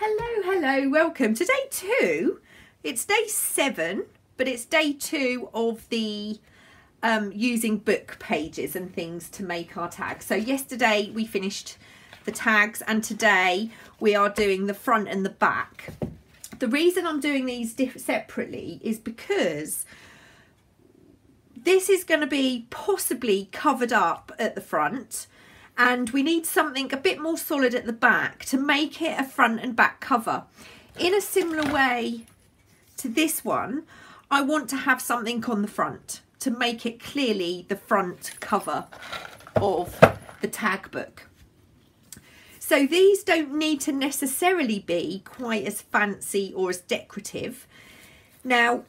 Hello, welcome to day two. It's day seven, but it's day two of the using book pages and things to make our tags. So yesterday we finished the tags and today we are doing the front and the back. The reason I'm doing these separately is because this is going to be possibly covered up at the front, and we need something a bit more solid at the back to make it a front and back cover. In a similar way to this one, I want to have something on the front to make it clearly the front cover of the tag book. So these don't need to necessarily be quite as fancy or as decorative. Now,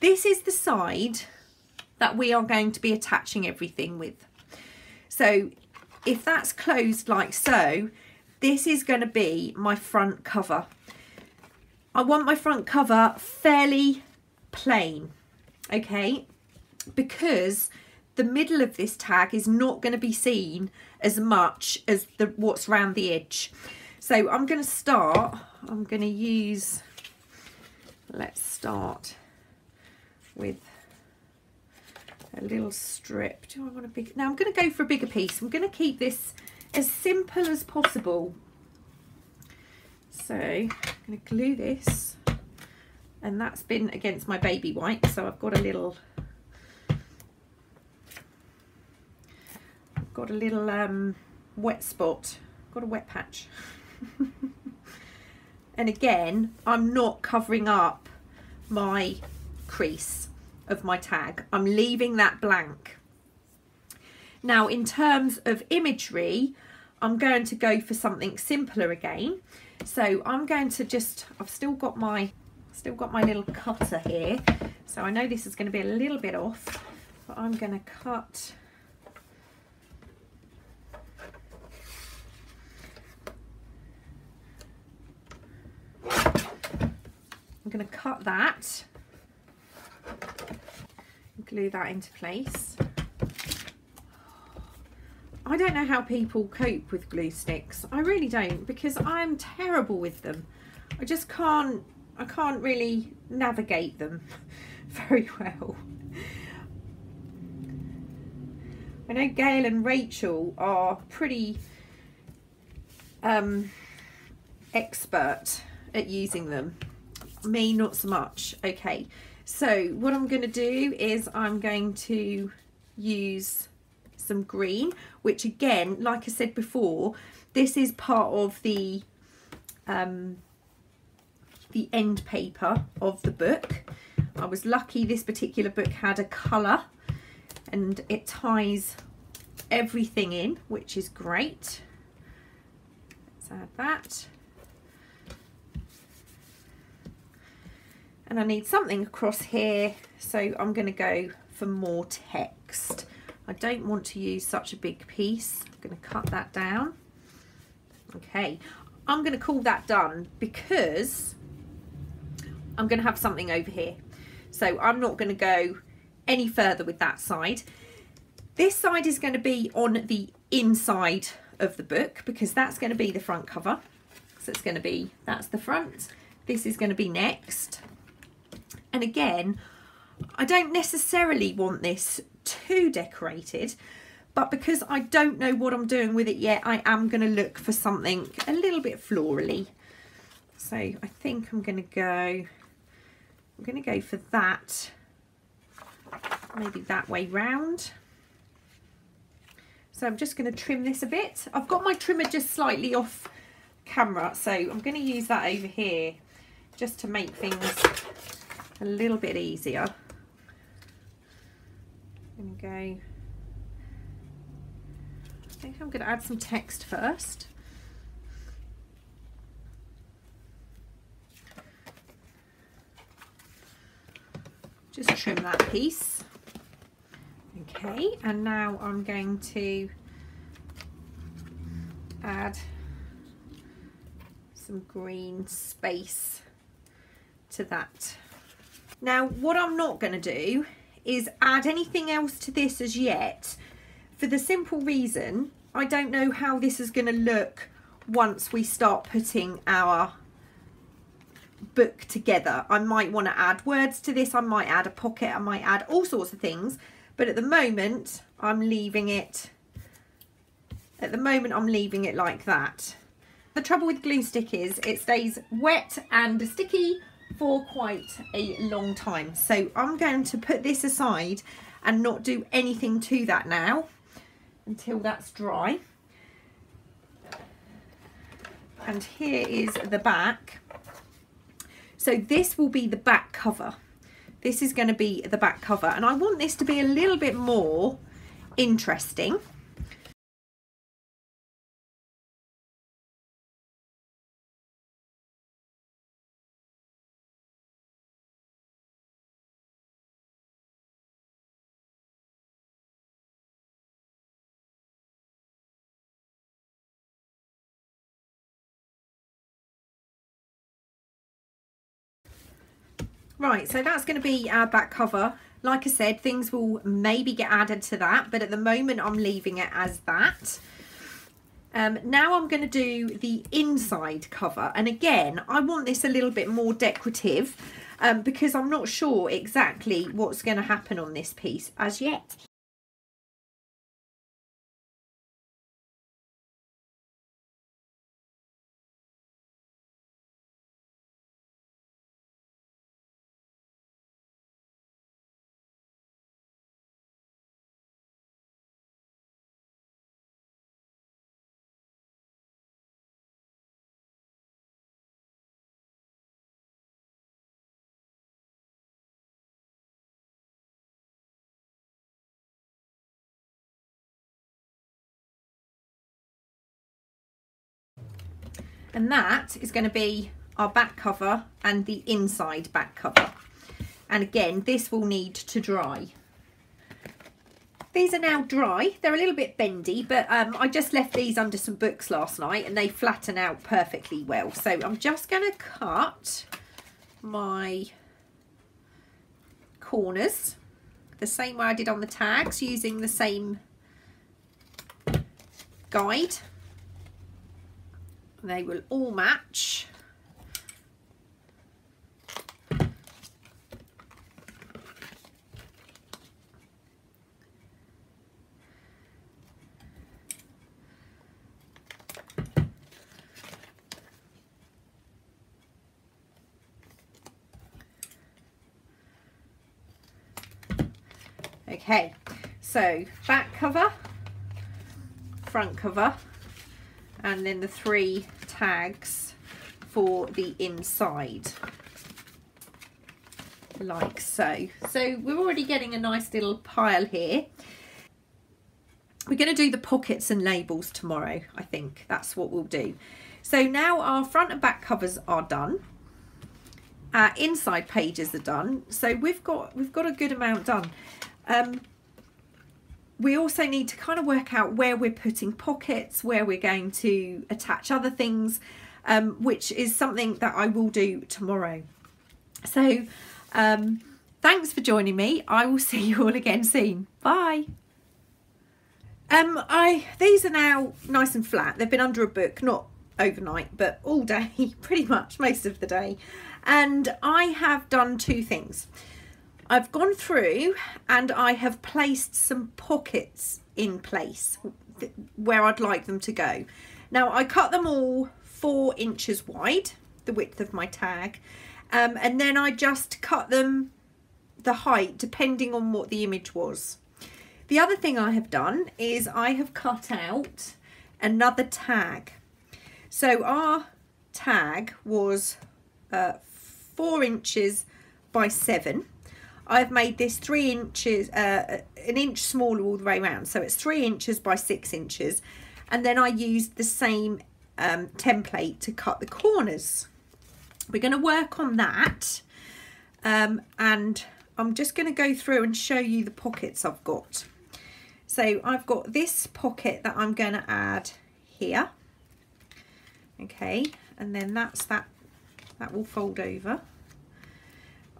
this is the side that we are going to be attaching everything with. So if that's closed like so, this is going to be my front cover. I want my front cover fairly plain, okay? Because the middle of this tag is not going to be seen as much as what's round the edge. So I'm going to start, let's start with a little strip. Do I want a big? Now I'm going to go for a bigger piece. I'm going to keep this as simple as possible. So I'm going to glue this, and that's been against my baby white. So I've got a little, wet spot. Got a wet patch. And again, I'm not covering up my crease of my tag. I'm leaving that blank. Now in terms of imagery, I'm going to go for something simpler again. So I'm going to just, I've still got my little cutter here, so I know this is going to be a little bit off, but I'm going to cut that, glue that into place. I don't know how people cope with glue sticks. I really don't, because I'm terrible with them. I just can't, I can't really navigate them very well. I know Gail and Rachel are pretty expert at using them. Me, not so much. Okay, so what I'm going to do is I'm going to use some green, which again, like I said before, this is part of the end paper of the book. I was lucky this particular book had a colour and it ties everything in, which is great. Let's add that. And I need something across here, so I'm going to go for more text. I don't want to use such a big piece. I'm going to cut that down. Okay, I'm going to call that done because I'm going to have something over here. So I'm not going to go any further with that side. This side is going to be on the inside of the book because that's going to be the front cover. So it's going to be, that's the front. This is going to be next. And again, I don't necessarily want this too decorated, but because I don't know what I'm doing with it yet, I am going to look for something a little bit florally. So I think I'm going to go for that, maybe that way round. So I'm just going to trim this a bit. I've got my trimmer just slightly off camera, so I'm going to use that over here just to make things a little bit easier. I'm going to go, I think I'm going to add some text first. Just trim that piece. Okay, and now I'm going to add some green space to that. Now, what I'm not going to do is add anything else to this as yet, for the simple reason I don't know how this is going to look once we start putting our book together. I might want to add words to this, I might add a pocket, I might add all sorts of things, but at the moment I'm leaving it like that. The trouble with glue stick is it stays wet and sticky for quite a long time, so I'm going to put this aside and not do anything to that now until that's dry. And here is the back. So this will be the back cover. This is going to be the back cover, and I want this to be a little bit more interesting. Right, so that's going to be our back cover. Like I said, things will maybe get added to that, but at the moment I'm leaving it as that. Now I'm going to do the inside cover, and again I want this a little bit more decorative because I'm not sure exactly what's going to happen on this piece as yet. And that is going to be our back cover and the inside back cover. And again, this will need to dry. These are now dry. They're a little bit bendy, but I just left these under some books last night and they flatten out perfectly well. So I'm just going to cut my corners the same way I did on the tags, using the same guide. They will all match. Okay, so back cover, front cover, and then the three tags for the inside, like so. So we're already getting a nice little pile here. We're going to do the pockets and labels tomorrow, I think that's what we'll do. So now our front and back covers are done, our inside pages are done, so we've got a good amount done. We also need to kind of work out where we're putting pockets, where we're going to attach other things, which is something that I will do tomorrow. So thanks for joining me. I will see you all again soon. Bye. These are now nice and flat. They've been under a book, not overnight, but all day, pretty much most of the day. And I have done two things. I've gone through and I have placed some pockets in place where I'd like them to go. Now I cut them all 4 inches wide, the width of my tag, and then I just cut them the height depending on what the image was. The other thing I have done is I have cut out another tag. So our tag was 4 inches by 7. I've made this 3 inches, an inch smaller all the way around, so it's 3 inches by 6 inches, and then I used the same template to cut the corners. We're going to work on that, and I'm just going to go through and show you the pockets I've got. So I've got this pocket that I'm going to add here, okay, and then that's that will fold over.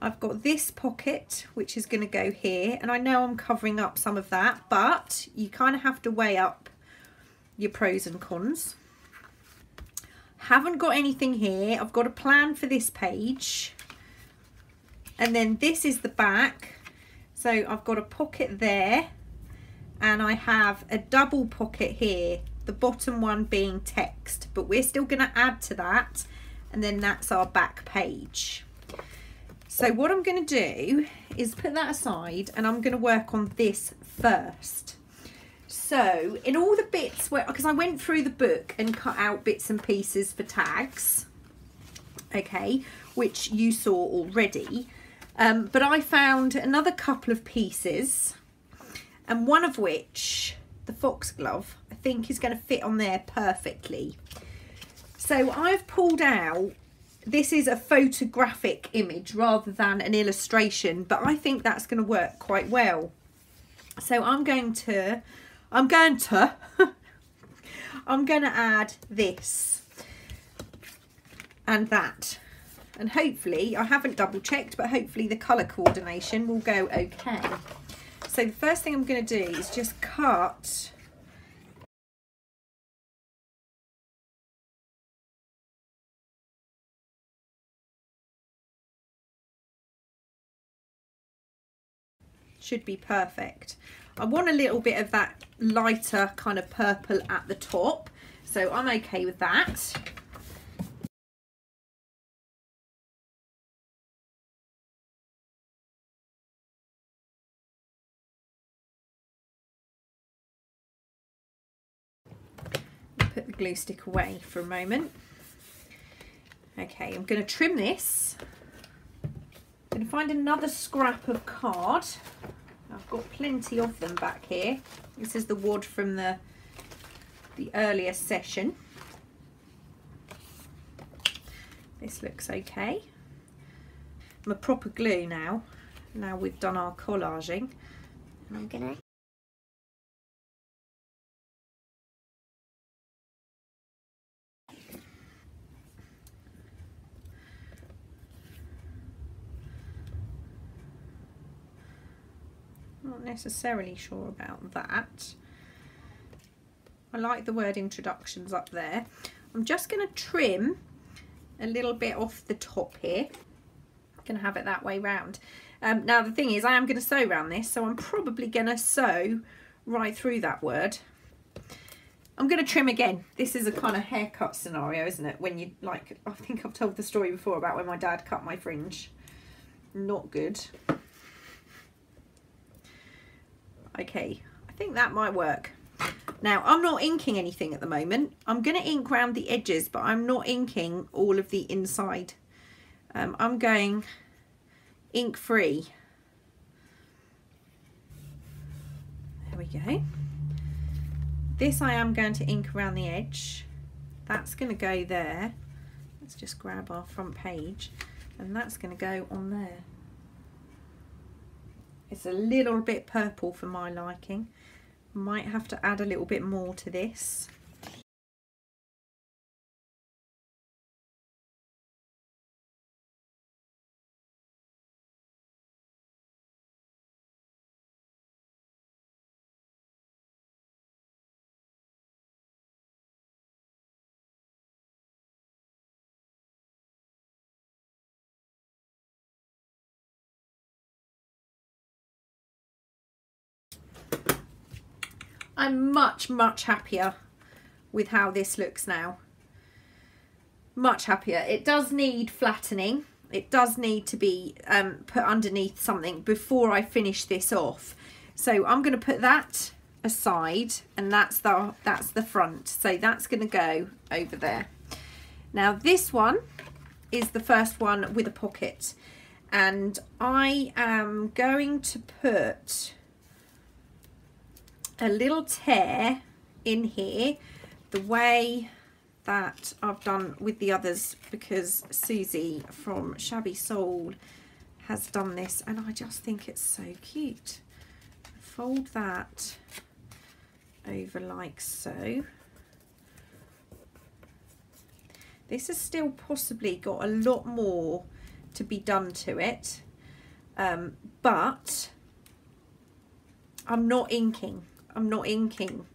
I've got this pocket, which is going to go here, and I know I'm covering up some of that, but you kind of have to weigh up your pros and cons. Haven't got anything here. I've got a plan for this page. And then this is the back. So I've got a pocket there. And I have a double pocket here, the bottom one being text, but we're still going to add to that. And then that's our back page. So what I'm going to do is put that aside and I'm going to work on this first. So in all the bits where, because I went through the book and cut out bits and pieces for tags, okay, which you saw already, but I found another couple of pieces. And one of which, the foxglove, I think is going to fit on there perfectly. So I've pulled out, this is a photographic image rather than an illustration, but I think that's going to work quite well. So I'm going to add this and that. And hopefully, I haven't double checked, but hopefully the colour coordination will go okay. So the first thing I'm going to do is just cut should be perfect. I want a little bit of that lighter kind of purple at the top, so I'm okay with that. Put the glue stick away for a moment. Okay, I'm going to trim this. I'm going to find another scrap of card. I've got plenty of them back here. This is the wad from the earlier session. This looks okay. I'm a proper glue now. Now we've done our collaging. I'm going to not necessarily sure about that. I like the word introductions up there. I'm just going to trim a little bit off the top here. I'm going to have it that way round. Now the thing is I am going to sew round this, so I'm probably going to sew right through that word. I'm going to trim again. This is a kind of haircut scenario, isn't it? When you like, I think I've told the story before about when my dad cut my fringe. Not good. Okay, I think that might work. Now, I'm not inking anything at the moment. I'm going to ink round the edges, but I'm not inking all of the inside. I'm going ink free. There we go. This I am going to ink around the edge. That's going to go there. Let's just grab our front page. And that's going to go on there. It's a little bit purple for my liking. Might have to add a little bit more to this. I'm much happier with how this looks now. Much happier. It does need flattening. It does need to be put underneath something before I finish this off. So I'm going to put that aside, and that's the front. So that's going to go over there. Now this one is the first one with a pocket, and I am going to put a little tear in here the way that I've done with the others, because Susie from Shabby Soul has done this and I just think it's so cute. Fold that over like so. This has still possibly got a lot more to be done to it, but I'm not inking.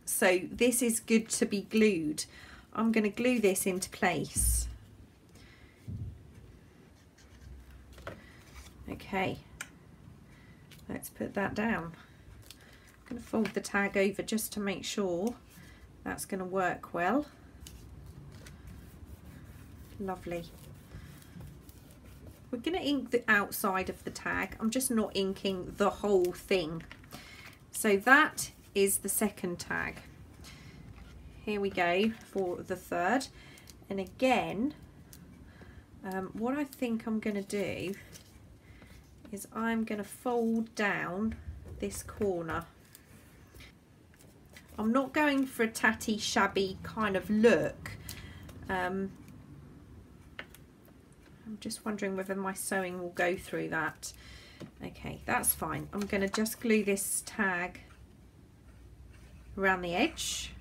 So this is good to be glued. I'm going to glue this into place. Okay, let's put that down. I'm going to fold the tag over just to make sure that's going to work well. Lovely. We're going to ink the outside of the tag. I'm just not inking the whole thing. So that is the second tag. Here we go for the third. And again, what I think I'm going to do is I'm going to fold down this corner. I'm not going for a tatty, shabby kind of look. I'm just wondering whether my sewing will go through that. Okay, that's fine. I'm going to just glue this tag around the edge.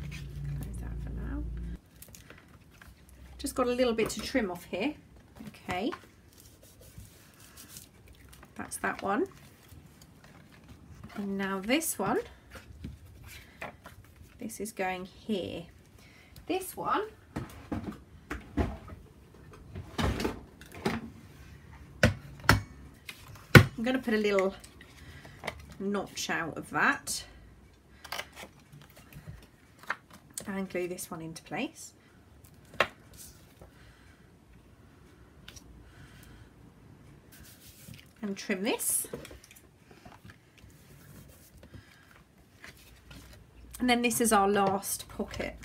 Close that for now. Just got a little bit to trim off here. Okay, that's that one. And now this one, this is going here. This one, I'm going to put a little notch out of that and glue this one into place. And trim this. And then this is our last pocket.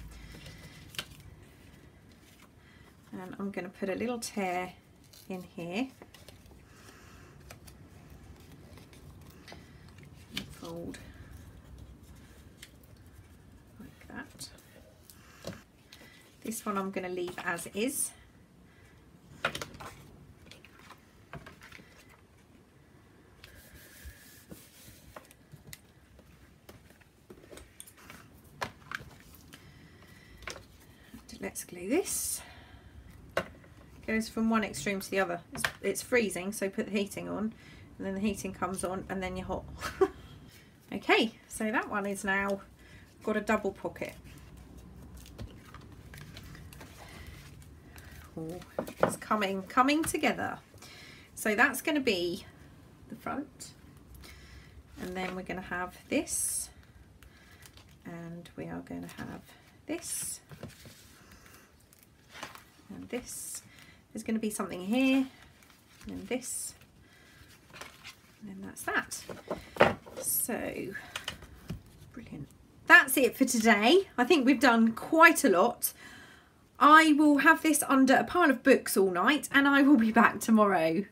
And I'm going to put a little tear in here. Fold like that. This one I'm going to leave as is. And let's glue this. It goes from one extreme to the other. It's freezing, so put the heating on, and then the heating comes on, and then you're hot. Okay, so that one is now got a double pocket. Oh, it's coming together. So that's going to be the front, and then we're going to have this, and we are going to have this, and this. There's going to be something here, and then this, and then that's that. So brilliant. That's it for today. I think we've done quite a lot. I will have this under a pile of books all night, and I will be back tomorrow.